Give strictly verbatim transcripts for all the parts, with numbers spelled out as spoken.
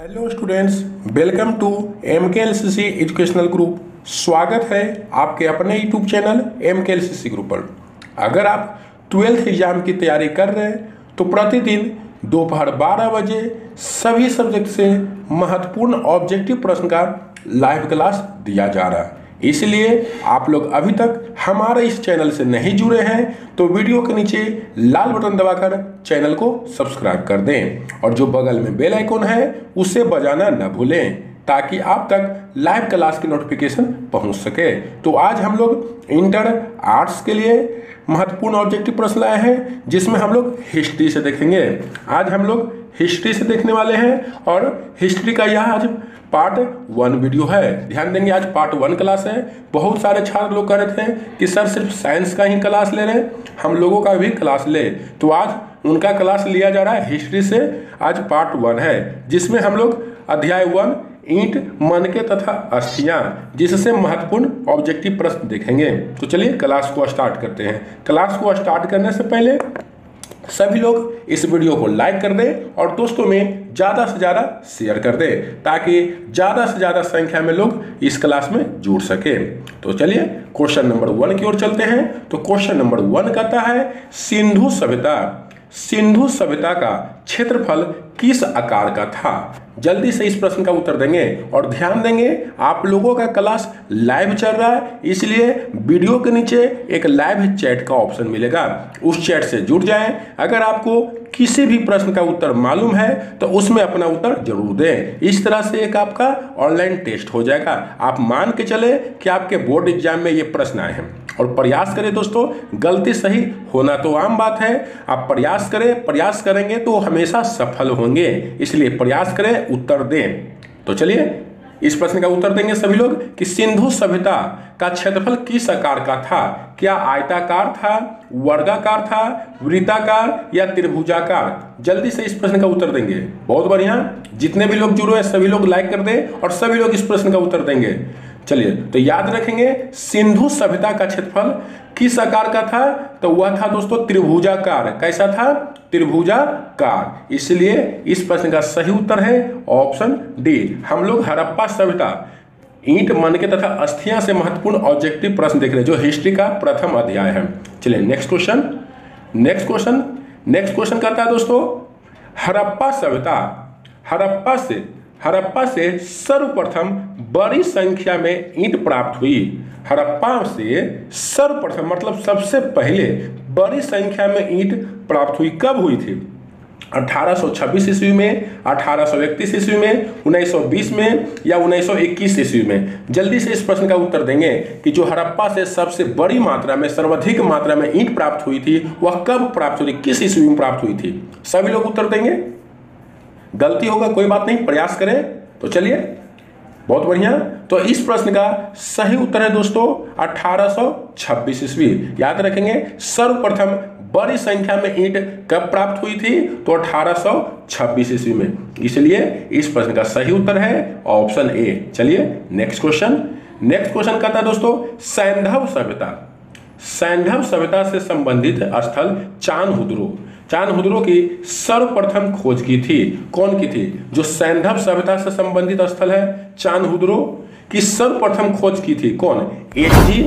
Hello students, welcome to M K L C C educational group. स्वागत है आपके अपने YouTube channel M K L C C group पर। अगर आप ट्वेल्थ एग्ज़ाम की तैयारी कर रहे हैं तो प्रतिदिन दोपहर बारह बजे सभी सब्जेक्ट से महत्वपूर्ण ऑब्जेक्टिव प्रश्न का लाइव क्लास दिया जा रहा है। इसलिए आप लोग अभी तक हमारे इस चैनल से नहीं जुड़े हैं तो वीडियो के नीचे लाल बटन दबाकर चैनल को सब्सक्राइब कर दें और जो बगल में बेल आइकॉन है उसे बजाना न भूलें ताकि आप तक लाइव क्लास की नोटिफिकेशन पहुंच सके। तो आज हम लोग इंटर आर्ट्स के लिए महत्वपूर्ण ऑब्जेक्टिव प्रश्न लाए हैं जिसमें हम लोग हिस्ट्री से देखेंगे। आज हम लोग हिस्ट्री से देखने वाले हैं और हिस्ट्री का यह आज पार्ट वन वीडियो है। ध्यान देंगे, आज पार्ट वन क्लास है। बहुत सारे छात्र लोग कह रहे थे कि सर सिर्फ साइंस का ही क्लास ले रहे हैं, हम लोगों का भी क्लास ले। तो आज उनका क्लास लिया जा रहा है हिस्ट्री से। आज पार्ट वन है जिसमें हम लोग अध्याय वन ईंट, मनके तथा अस्थियां, जिससे महत्वपूर्ण ऑब्जेक्टिव प्रश्न देखेंगे। तो चलिए क्लास को स्टार्ट करते हैं। क्लास को स्टार्ट करने से पहले सभी लोग इस वीडियो को लाइक कर दें और दोस्तों में ज़्यादा से ज़्यादा शेयर कर दें ताकि ज़्यादा से ज़्यादा संख्या में लोग इस क्लास में जुड़ सकें। तो चलिए क्वेश्चन नंबर वन की ओर चलते हैं। तो क्वेश्चन नंबर वन कहता है सिंधु सभ्यता सिंधु सभ्यता का क्षेत्रफल किस आकार का था। जल्दी से इस प्रश्न का उत्तर देंगे और ध्यान देंगे, आप लोगों का क्लास लाइव चल रहा है इसलिए वीडियो के नीचे एक लाइव चैट का ऑप्शन मिलेगा, उस चैट से जुड़ जाएं। अगर आपको किसी भी प्रश्न का उत्तर मालूम है तो उसमें अपना उत्तर जरूर दें। इस तरह से एक आपका ऑनलाइन टेस्ट हो जाएगा। आप मान के चले कि आपके बोर्ड एग्जाम में ये प्रश्न आए हैं और प्रयास करें दोस्तों, गलती सही होना तो आम बात है। आप प्रयास करें, प्रयास करेंगे तो हमेशा सफल होंगे, इसलिए प्रयास करें, उत्तर दें। तो चलिए इस प्रश्न का उत्तर देंगे सभी लोग कि सिंधु सभ्यता का क्षेत्रफल किस आकार का था। क्या आयताकार था, वर्गाकार था, वृत्ताकार या त्रिभुजाकार। जल्दी से इस प्रश्न का उत्तर देंगे। बहुत बढ़िया, जितने भी लोग जुड़े हैं सभी लोग लाइक कर दें और सभी लोग इस प्रश्न का उत्तर देंगे। चलिए, तो याद रखेंगे सिंधु सभ्यता का क्षेत्रफल किस आकार का था, तो वह था दोस्तों त्रिभुजाकार। कैसा था? त्रिभुजाकार। इसलिए इस प्रश्न का सही उत्तर है ऑप्शन डी। हम लोग हड़प्पा सभ्यता, ईंट, मनके तथा अस्थियां से महत्वपूर्ण ऑब्जेक्टिव प्रश्न देख रहे हैं जो हिस्ट्री का प्रथम अध्याय है। चलिए next question next question next question कहता है दोस्तों हड़प्पा सभ्यता हड़प्पा से हड़प्पा से सर्वप्रथम बड़ी संख्या में ईंट प्राप्त हुई। हड़प्पा से सर्वप्रथम मतलब सबसे पहले बड़ी संख्या में ईंट प्राप्त हुई। कब हुई थी? अठारह सौ छब्बीस ईस्वी में, अठारह सौ इकतीस ईस्वी में, उन्नीस सौ बीस में या उन्नीस सौ इक्कीस ईस्वी में। जल्दी से इस प्रश्न का उत्तर देंगे कि जो हड़प्पा से सबसे बड़ी मात्रा में, सर्वाधिक मात्रा में ईंट प्राप्त हुई थी वह कब प्राप्त हुई, किस ईस्वी में प्राप्त हुई थी। सभी लोग उत्तर देंगे, गलती होगा कोई बात नहीं, प्रयास करें। तो चलिए, बहुत बढ़िया। तो इस प्रश्न का सही उत्तर है दोस्तों अठारह सौ छब्बीस ईस्वी। याद रखेंगे, सर्वप्रथम बड़ी संख्या में ईंट कब प्राप्त हुई थी तो अठारह सौ छब्बीस ईस्वी में। इसलिए इस प्रश्न का सही उत्तर है ऑप्शन ए। चलिए नेक्स्ट क्वेश्चन नेक्स्ट क्वेश्चन कहता है दोस्तों सैंधव सभ्यता सैंधव सभ्यता से संबंधित स्थल चानहुद्रो चानहुद्रो की सर्वप्रथम खोज की थी। कौन की थी? जो सैंधव सभ्यता से संबंधित स्थल है चानहुद्रो की सर्वप्रथम खोज की थी। कौन? एन जी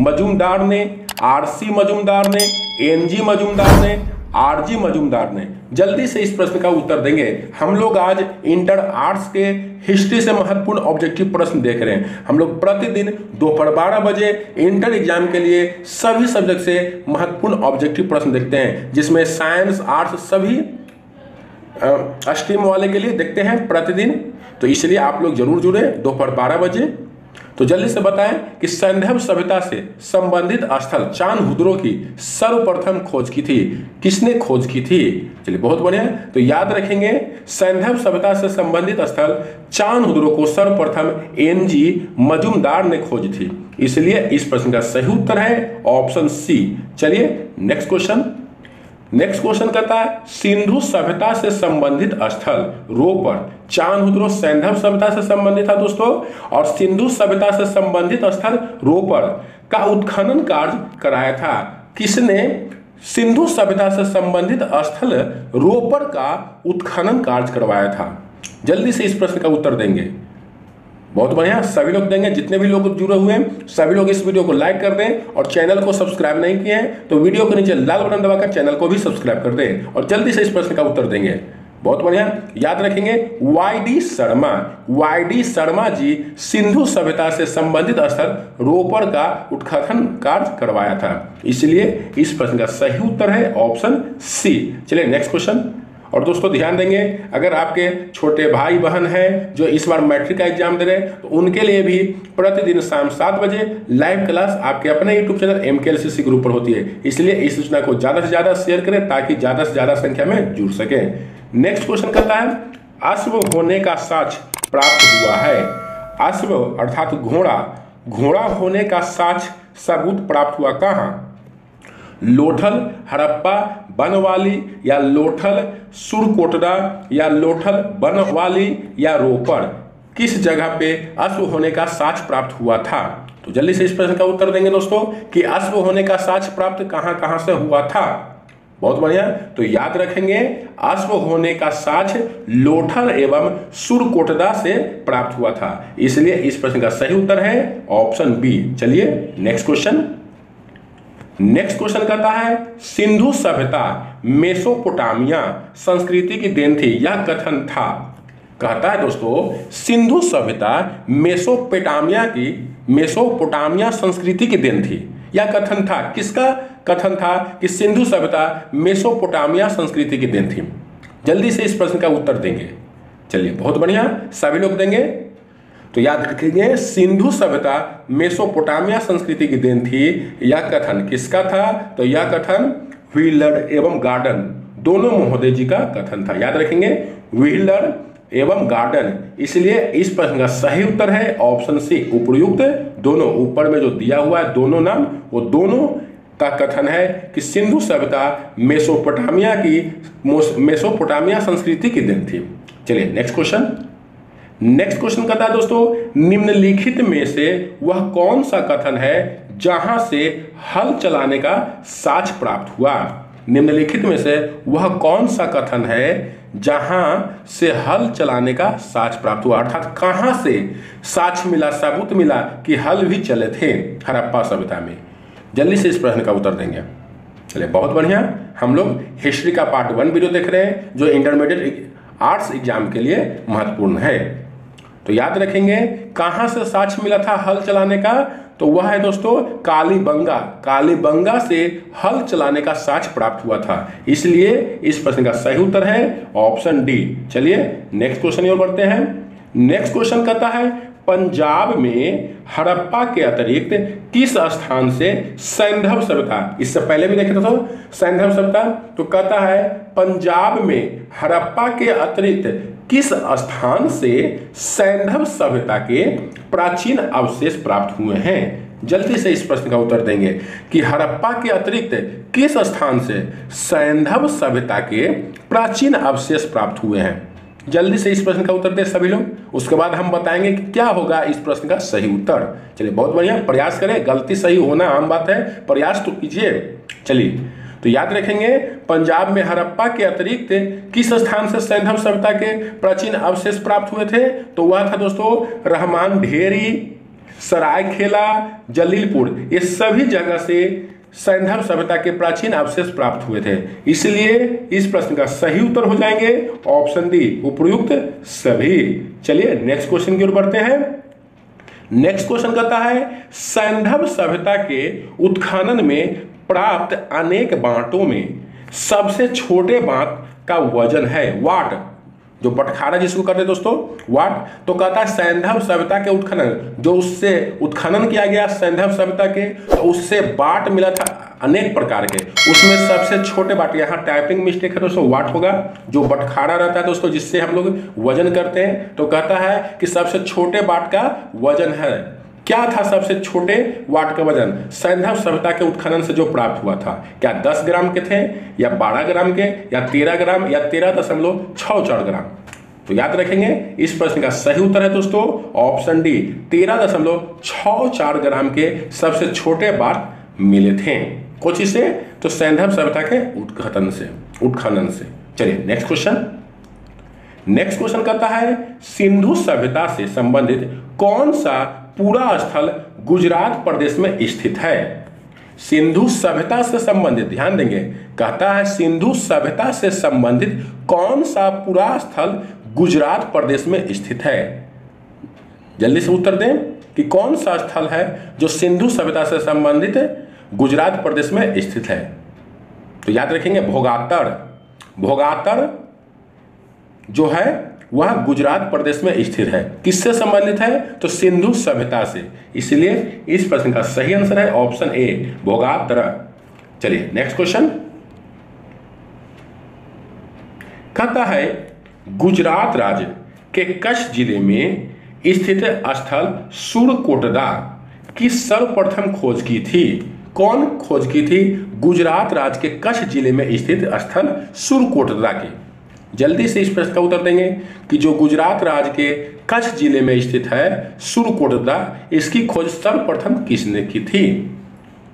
मजूमदार ने, आर सी मजूमदार ने, एन जी मजूमदार ने, आर जी मजूमदार ने। जल्दी से इस प्रश्न का उत्तर देंगे। हम लोग आज इंटर आर्ट्स के हिस्ट्री से महत्वपूर्ण ऑब्जेक्टिव प्रश्न देख रहे हैं। हम लोग प्रतिदिन दोपहर बारह बजे इंटर एग्जाम के लिए सभी सब्जेक्ट से महत्वपूर्ण ऑब्जेक्टिव प्रश्न देखते हैं जिसमें साइंस, आर्ट्स सभी स्ट्रीम वाले के लिए देखते हैं प्रतिदिन। तो इसलिए आप लोग जरूर जुड़े दोपहर बारह बजे। तो जल्दी से बताएं कि सैंधव सभ्यता से संबंधित स्थल चानहुद्रो की सर्वप्रथम खोज की थी, किसने खोज की थी। चलिए बहुत बढ़िया। तो याद रखेंगे सैंधव सभ्यता से संबंधित स्थल चानहुद्रो को सर्वप्रथम एन जी मजूमदार ने खोज थी। इसलिए इस प्रश्न का सही उत्तर है ऑप्शन सी। चलिए नेक्स्ट क्वेश्चन नेक्स्ट क्वेश्चन कहता है सिंधु सभ्यता से संबंधित स्थल रोपर। चानहुद्रो सैंधव सभ्यता से संबंधित था दोस्तों और सिंधु सभ्यता से संबंधित स्थल रोपर का उत्खनन कार्य कराया था। किसने सिंधु सभ्यता से संबंधित स्थल रोपर का उत्खनन कार्य करवाया था? जल्दी से इस प्रश्न का उत्तर देंगे। बहुत बढ़िया, सभी लोग देंगे, जितने भी लोग जुड़े हुए हैं सभी लोग इस वीडियो को लाइक कर दें, और चैनल को सब्सक्राइब नहीं किए हैं तो वीडियो के नीचे लाल बटन दबाकर चैनल को भी सब्सक्राइब कर दें और जल्दी से इस प्रश्न का उत्तर देंगे। बहुत बढ़िया, याद रखेंगे Y D Sharma, Y D Sharma ji Sindhu सभ्यता से संबंधित स्थल रोपड़ का उत्खनन कार्य करवाया था, इसलिए इस प्रश्न का सही उत्तर है ऑप्शन सी। चलिए नेक्स्ट क्वेश्चन, और दोस्तों ध्यान देंगे, अगर आपके छोटे भाई बहन हैं जो इस बार मैट्रिक का एग्जाम दे रहे हैं तो उनके लिए भी प्रतिदिन शाम सात बजे लाइव क्लास आपके अपने YouTube channel M K L C C group पर होती है, इसलिए इस सूचना को ज़्यादा से ज़्यादा शेयर करें ताकि ज़्यादा से ज़्यादा संख्या में जुड़ सकें। नेक्स्ट क्वेश्चन कहता है अश्व होने का साक्ष्य प्राप्त हुआ है, अश्व अर्थात घोड़ा, घोड़ा होने का साक्ष्य सबूत प्राप्त हुआ कहाँ? लोठल, हड़प्पा, बनवाली या लोठल सुरकोटड़ा या लोठल बनवाली या रोपड़, किस जगह पे अश्व होने का साक्ष्य प्राप्त हुआ था? तो जल्दी से इस प्रश्न का उत्तर देंगे दोस्तों कि अश्व होने का साक्ष्य प्राप्त कहां कहां से हुआ था। बहुत बढ़िया, तो याद रखेंगे अश्व होने का साक्ष्य लोठल एवं सुरकोटड़ा से प्राप्त हुआ था, इसलिए इस प्रश्न का सही उत्तर है ऑप्शन बी। चलिए नेक्स्ट क्वेश्चन, नेक्स्ट क्वेश्चन कहता है सिंधु सभ्यता मेसोपोटामिया संस्कृति की देन थी, यह कथन था। कहता है दोस्तों सिंधु सभ्यता मेसोपोटामिया की मेसोपोटामिया संस्कृति की देन थी, यह कथन था। किसका कथन था कि सिंधु सभ्यता मेसोपोटामिया संस्कृति की देन थी? जल्दी से इस प्रश्न का उत्तर देंगे। चलिए बहुत बढ़िया, सभी लोग देंगे, तो याद रखेंगे सिंधु सभ्यता मेसोपोटामिया संस्कृति की देन थी, यह कथन किसका था? तो यह कथन व्हीलर एवं गार्डन दोनों महोदय जी का कथन था। याद रखेंगे व्हीलर एवं गार्डन, इसलिए इस प्रश्न का सही उत्तर है ऑप्शन सी उपयुक्त दोनों। ऊपर में जो दिया हुआ है दोनों नाम, वो दोनों का कथन है कि सिंधु सभ्यता मेसोपोटामिया की मेसोपोटामिया संस्कृति की देन थी। चलिए नेक्स्ट क्वेश्चन, नेक्स्ट क्वेश्चन कहता है दोस्तों निम्नलिखित में से वह कौन सा कथन है जहां से हल चलाने का साक्ष्य प्राप्त हुआ? निम्नलिखित में से वह कौन सा कथन है जहां से हल चलाने का साक्ष्य प्राप्त हुआ, अर्थात कहां से साक्ष्य मिला, सबूत मिला कि हल भी चले थे हड़प्पा सभ्यता में? जल्दी से इस प्रश्न का उत्तर देंगे। चलिए बहुत बढ़िया, हम लोग हिस्ट्री का पार्ट वन वीडियो देख रहे हैं जो इंटरमीडिएट आर्ट्स एग्जाम के लिए महत्वपूर्ण है। तो याद रखेंगे कहां से साक्ष्य मिला था हल चलाने का, तो वह है दोस्तों कालीबंगा, कालीबंगा से हल चलाने का साक्ष्य प्राप्त हुआ था, इसलिए इस प्रश्न का सही उत्तर है ऑप्शन डी। चलिए नेक्स्ट क्वेश्चन की ओर बढ़ते हैं। नेक्स्ट क्वेश्चन कहता है पंजाब में हड़प्पा के अतिरिक्त किस स्थान से सैंधव सभ्यता, इससे पहले भी देखे दोस्तों सैंधव सभ्यता, तो कहता है पंजाब में हड़प्पा के अतिरिक्त किस स्थान से सैंधव सभ्यता के प्राचीन अवशेष प्राप्त हुए हैं? जल्दी से इस प्रश्न का उत्तर देंगे कि हड़प्पा के अतिरिक्त किस स्थान से सैंधव सभ्यता के प्राचीन अवशेष प्राप्त हुए हैं? जल्दी से इस प्रश्न का उत्तर दें सभी लोग, उसके बाद हम बताएंगे कि क्या होगा इस प्रश्न का सही उत्तर। चलिए बहुत बढ़िया, प्रयास करें, गलती सही होना आम बात है, प्रयास तो कीजिए। चलिए तो याद रखेंगे पंजाब में हड़प्पा के अतिरिक्त किस स्थान से सैंधव सभ्यता के प्राचीन अवशेष प्राप्त हुए थे, तो वह था दोस्तों रहमान ढेरी, सरायखेला, जलीलपुर, ये सभी जगह से सैंधव सभ्यता के प्राचीन अवशेष प्राप्त हुए थे, इसलिए इस प्रश्न का सही उत्तर हो जाएंगे ऑप्शन डी उपयुक्त सभी। चलिए नेक्स्ट क्वेश्चन की ओर बढ़ते हैं। नेक्स्ट क्वेश्चन कहता है सैंधव सभ्यता के उत्खनन में प्राप्त अनेक बांटों में सबसे छोटे बांट का वजन है वाट, जो बटखारा जिसको कहते हैं दोस्तों वाट, तो कहता है सैंधव सभ्यता के उत्खनन जो उससे उत्खनन किया गया सैंधव सभ्यता के, तो उससे बाट मिला था अनेक प्रकार के, उसमें सबसे छोटे बाट, यहाँ टाइपिंग मिस्टेक है दोस्तों, वाट होगा, जो बटखारा रहता है दोस्तों जिससे हम लोग वजन करते हैं, तो कहता है कि सबसे छोटे बाट का वजन है। क्या था सबसे छोटे वाट का वजन सैंधव सभ्यता के उत्खनन से जो प्राप्त हुआ था? क्या दस ग्राम के थे या बारह ग्राम के या तेरह ग्राम या तेरह दशमलव छः चार ग्राम? तो याद रखेंगे इस प्रश्न का सही उत्तर है दोस्तों ऑप्शन डी तेरह दशमलव छः चार ग्राम के सबसे छोटे वाट मिले थे कोची से, तो सैंधव सभ्यता के उत्खनन से उत्खनन से। चलिए नेक्स्ट क्वेश्चन, नेक्स्ट क्वेश्चन कहता है सिंधु सभ्यता से संबंधित कौन सा पूरा स्थल गुजरात प्रदेश में स्थित है। सिंधु सभ्यता से संबंधित ध्यान देंगे, कहता है सिंधु सभ्यता से संबंधित कौन सा पूरा स्थल गुजरात प्रदेश में स्थित है। जल्दी से उत्तर दें कि कौन सा स्थल है जो सिंधु सभ्यता से संबंधित गुजरात प्रदेश में स्थित है। तो याद रखेंगे भोगातर, भोगातर जो है वह गुजरात प्रदेश में स्थित है। किससे संबंधित है तो सिंधु सभ्यता से, इसलिए इस प्रश्न का सही आंसर है ऑप्शन ए भोगातर। चलिए नेक्स्ट क्वेश्चन कहता है गुजरात राज्य के कच्छ जिले में स्थित स्थल सुरकोटदा की सर्वप्रथम खोज की थी। कौन खोज की थी गुजरात राज्य के कच्छ जिले में स्थित स्थल सुरकोटदा की। जल्दी से इस प्रश्न का उत्तर देंगे कि जो गुजरात राज्य के कच्छ जिले में स्थित है सुरकोटदा, इसकी खोज सर्वप्रथम किसने की थी।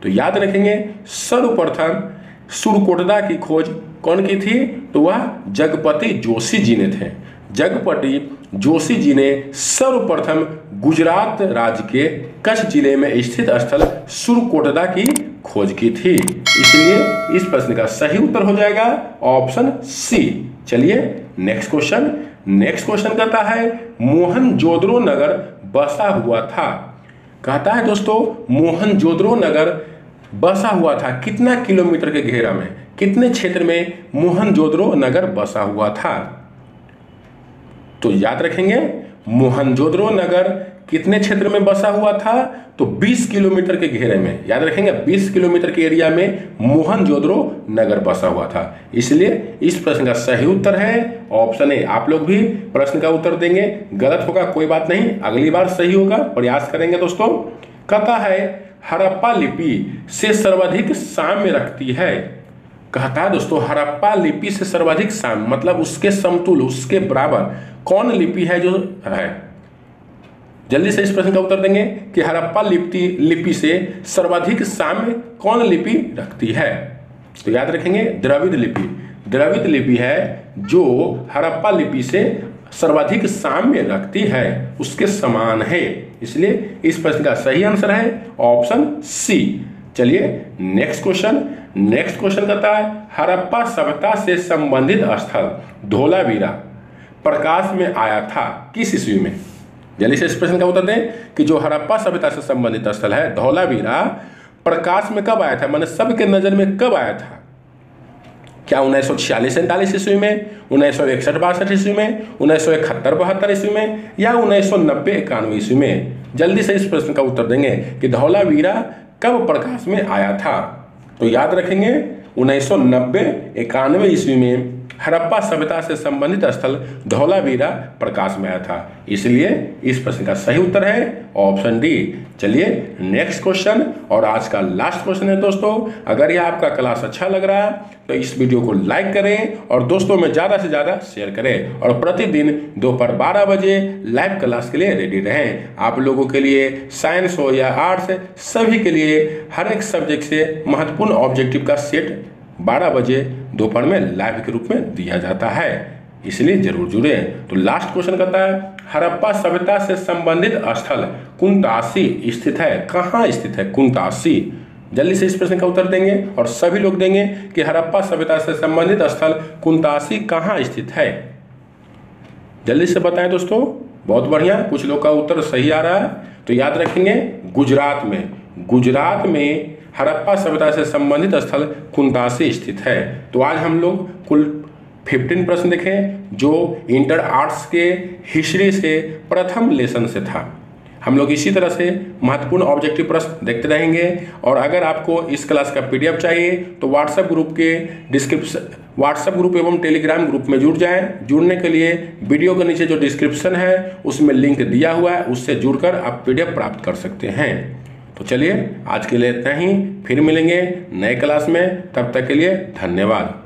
तो याद रखेंगे सर्वप्रथम सुरकोटदा की खोज कौन की थी तो वह जगपति जोशी जी ने थे। जगपति जोशी जी ने सर्वप्रथम गुजरात राज्य के कच्छ जिले में स्थित स्थल सुरकोटदा की खोज की थी, इसलिए इस प्रश्न का सही उत्तर हो जाएगा ऑप्शन सी। चलिए नेक्स्ट क्वेश्चन, नेक्स्ट क्वेश्चन कहता है मोहनजोदड़ो नगर बसा हुआ था। कहता है दोस्तों मोहनजोदड़ो नगर बसा हुआ था कितना किलोमीटर के घेरा में, कितने क्षेत्र में मोहनजोदड़ो नगर बसा हुआ था। तो याद रखेंगे मोहनजोदड़ो नगर कितने क्षेत्र में बसा हुआ था तो बीस किलोमीटर के घेरे में। याद रखेंगे बीस किलोमीटर के एरिया में मोहनजोदड़ो नगर बसा हुआ था, इसलिए इस प्रश्न का सही उत्तर है ऑप्शन ए। आप लोग भी प्रश्न का उत्तर देंगे, गलत होगा कोई बात नहीं, अगली बार सही होगा प्रयास करेंगे दोस्तों। कहता है हड़प्पा लिपि से सर्वाधिक साम्य रखती है। कहता है दोस्तों हड़प्पा लिपि से सर्वाधिक साम्य मतलब उसके समतुल, उसके बराबर कौन लिपि है जो है। जल्दी से इस प्रश्न का उत्तर देंगे कि हड़प्पा लिपि लिपि से सर्वाधिक साम्य कौन लिपि रखती है। तो याद रखेंगे द्रविड़ लिपि, द्रविड़ लिपि है जो हड़प्पा लिपि से सर्वाधिक साम्य रखती है, उसके समान है, इसलिए इस प्रश्न का सही आंसर है ऑप्शन सी। चलिए नेक्स्ट क्वेश्चन, नेक्स्ट क्वेश्चन कहता है हड़प्पा सभ्यता से संबंधित स्थल धोलावीरा प्रकाश में आया था किस ईस्वी में। जल्दी से इस प्रश्न का उत्तर दें कि जो हड़प्पा सभ्यता से संबंधित स्थल है धोलावीरा प्रकाश में कब आया था, मैंने सबके नजर में कब आया था। क्या उन्नीस सौ छियालीस सैंतालीस ईस्वी में, उन्नीस सौ इकसठ बासठ ईस्वी में, उन्नीस सौ इकहत्तर बहत्तर ईस्वी में या उन्नीस सौ नब्बे इक्यानवे ईस्वी में। जल्दी से इस प्रश्न का उत्तर देंगे कि धोलावीरा कब प्रकाश में आया था। तो याद रखेंगे उन्नीस सौ नब्बे इक्यानवे ईस्वी में हड़प्पा सभ्यता से संबंधित स्थल धोलावीरा प्रकाश में आया था, इसलिए इस प्रश्न का सही उत्तर है ऑप्शन डी। चलिए नेक्स्ट क्वेश्चन और आज का लास्ट क्वेश्चन है दोस्तों। अगर यह आपका क्लास अच्छा लग रहा है तो इस वीडियो को लाइक करें और दोस्तों में ज़्यादा से ज़्यादा शेयर करें और प्रतिदिन दोपहर बारह बजे लाइव क्लास के लिए रेडी रहें। आप लोगों के लिए साइंस हो या आर्ट्स, सभी के लिए हर एक सब्जेक्ट से महत्वपूर्ण ऑब्जेक्टिव का सेट बारह बजे दोपहर में लाइव के रूप में दिया जाता है, इसलिए जरूर जुड़े। तो लास्ट क्वेश्चन कहता है हड़प्पा सभ्यता से संबंधित स्थल कुंतासी स्थित है। कहाँ स्थित है कुंतासी। जल्दी से इस प्रश्न का उत्तर देंगे और सभी लोग देंगे कि हड़प्पा सभ्यता से संबंधित स्थल कुंतासी कहाँ स्थित है। जल्दी से बताएं दोस्तों, बहुत बढ़िया, कुछ लोग का उत्तर सही आ रहा है। तो याद रखेंगे गुजरात में, गुजरात में हड़प्पा सभ्यता से संबंधित स्थल कुंतासी स्थित है। तो आज हम लोग कुल पंद्रह प्रश्न देखे जो इंटर आर्ट्स के हिस्ट्री से प्रथम लेसन से था। हम लोग इसी तरह से महत्वपूर्ण ऑब्जेक्टिव प्रश्न देखते रहेंगे। और अगर आपको इस क्लास का पीडीएफ चाहिए तो व्हाट्सएप ग्रुप के डिस्क्रिप्शन, व्हाट्सएप ग्रुप एवं टेलीग्राम ग्रुप में जुड़ जाएं। जुड़ने के लिए वीडियो के नीचे जो डिस्क्रिप्शन है उसमें लिंक दिया हुआ है, उससे जुड़कर आप पीडीएफ प्राप्त कर सकते हैं। तो चलिए आज के लिए इतना ही, फिर मिलेंगे नए क्लास में, तब तक के लिए धन्यवाद।